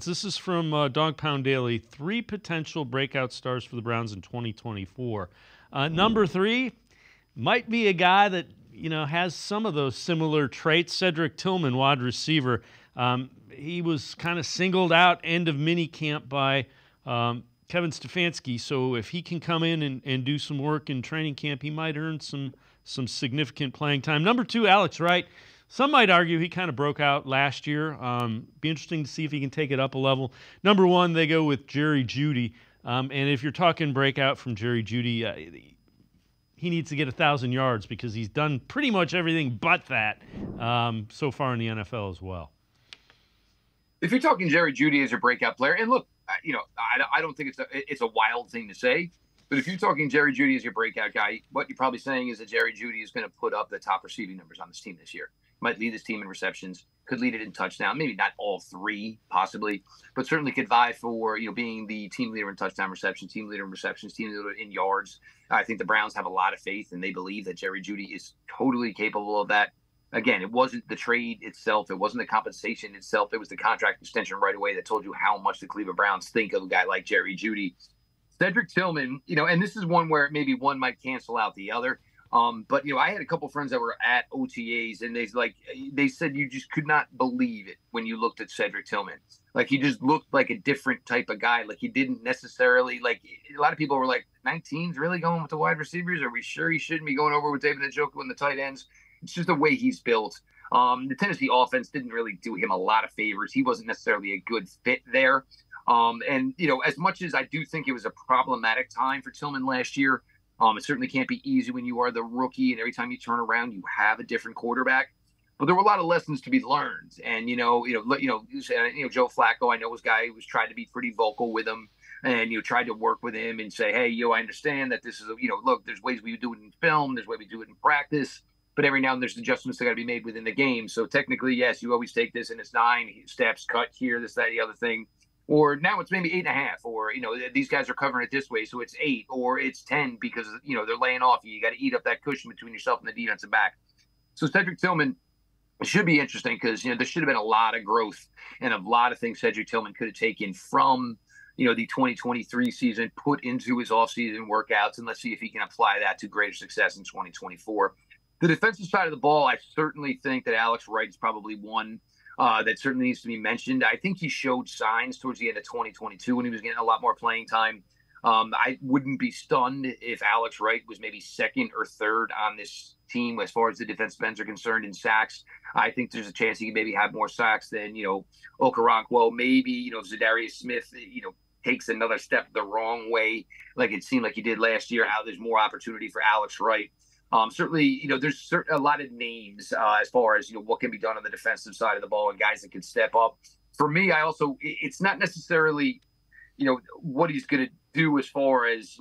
This is from Dog Pound Daily. 3 potential breakout stars for the Browns in 2024. Number 3 might be a guy that, you know, has some of those similar traits. Cedric Tillman, wide receiver. He was kind of singled out end of minicamp by Kevin Stefanski. So if he can come in and do some work in training camp, he might earn some significant playing time. Number 2, Alex Wright. Some might argue he kind of broke out last year. Be interesting to see if he can take it up a level. Number 1, they go with Jerry Jeudy. And if you're talking breakout from Jerry Jeudy, he needs to get 1,000 yards because he's done pretty much everything but that so far in the NFL as well. If you're talking Jerry Jeudy as a breakout player, and look, you know, I don't think it's a wild thing to say, but if you're talking Jerry Jeudy as your breakout guy, what you're probably saying is that Jerry Jeudy is going to put up the top receiving numbers on this team this year. Might lead this team in receptions, could lead it in touchdown, maybe not all 3 possibly, but certainly could vie for, you know, being the team leader in touchdown receptions, team leader in receptions, team leader in yards. I think the Browns have a lot of faith, and they believe that Jerry Jeudy is totally capable of that. Again, it wasn't the trade itself. It wasn't the compensation itself. It was the contract extension right away that told you how much the Cleveland Browns think of a guy like Jerry Jeudy. Cedric Tillman, you know, and this is one where maybe one might cancel out the other. But, you know, I had a couple friends that were at OTAs, and they said you just could not believe it when you looked at Cedric Tillman. Like, he just looked like a different type of guy. Like, he didn't necessarily, like, a lot of people were like, 19's really going with the wide receivers? Are we sure he shouldn't be going over with David Njoku and the tight ends? It's just the way he's built. The Tennessee offense didn't really do him a lot of favors. He wasn't necessarily a good fit there. And, you know, as much as I do think it was a problematic time for Tillman last year, it certainly can't be easy when you are the rookie and every time you turn around, you have a different quarterback. But there were a lot of lessons to be learned. And, Joe Flacco, I know, was a guy who was trying to be pretty vocal with him and, you know, tried to work with him and say, hey, I understand that this is, look, there's ways we do it in film. There's ways we do it in practice. But every now and then there's adjustments that got to be made within the game. So technically, yes, you always take this and it's 9 steps cut here, this, that, the other thing. Or now it's maybe 8.5, or, these guys are covering it this way, so it's 8, or it's 10 because, they're laying off you. You got to eat up that cushion between yourself and the defensive back. So Cedric Tillman should be interesting because, there should have been a lot of growth and a lot of things Cedric Tillman could have taken from, the 2023 season, put into his offseason workouts, and let's see if he can apply that to greater success in 2024. The defensive side of the ball, I certainly think that Alex Wright is probably one that certainly needs to be mentioned. I think he showed signs towards the end of 2022 when he was getting a lot more playing time. I wouldn't be stunned if Alex Wright was maybe 2nd or 3rd on this team as far as the defensive ends are concerned in sacks. I think there's a chance he could maybe have more sacks than, Okoronkwo. Maybe, Z'Darrius Smith, takes another step the wrong way, like it seemed like he did last year. How there's more opportunity for Alex Wright. Certainly, there's a lot of names as far as, what can be done on the defensive side of the ball and guys that can step up. For me, I also, it's not necessarily, what he's going to do as far as,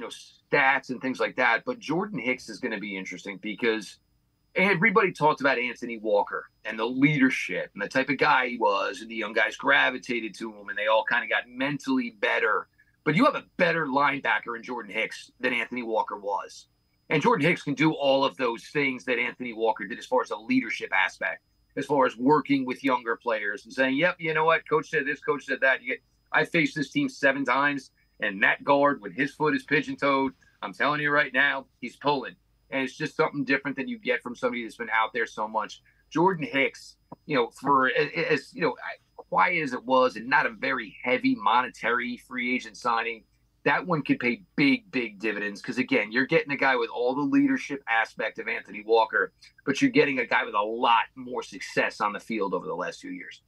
stats and things like that. But Jordan Hicks is going to be interesting because everybody talked about Anthony Walker and the leadership and the type of guy he was. And the young guys gravitated to him and they all kind of got mentally better. But you have a better linebacker in Jordan Hicks than Anthony Walker was. And Jordan Hicks can do all of those things that Anthony Walker did as far as the leadership aspect, as far as working with younger players and saying, yep, you know what, coach said this, coach said that. I faced this team 7 times, and that guard, when his foot is pigeon-toed, I'm telling you right now, he's pulling. And it's just something different than you get from somebody that's been out there so much. Jordan Hicks, for as quiet as it was and not a very heavy monetary free agent signing, that one could pay big, big dividends because, again, you're getting a guy with all the leadership aspect of Anthony Walker, but you're getting a guy with a lot more success on the field over the last few years.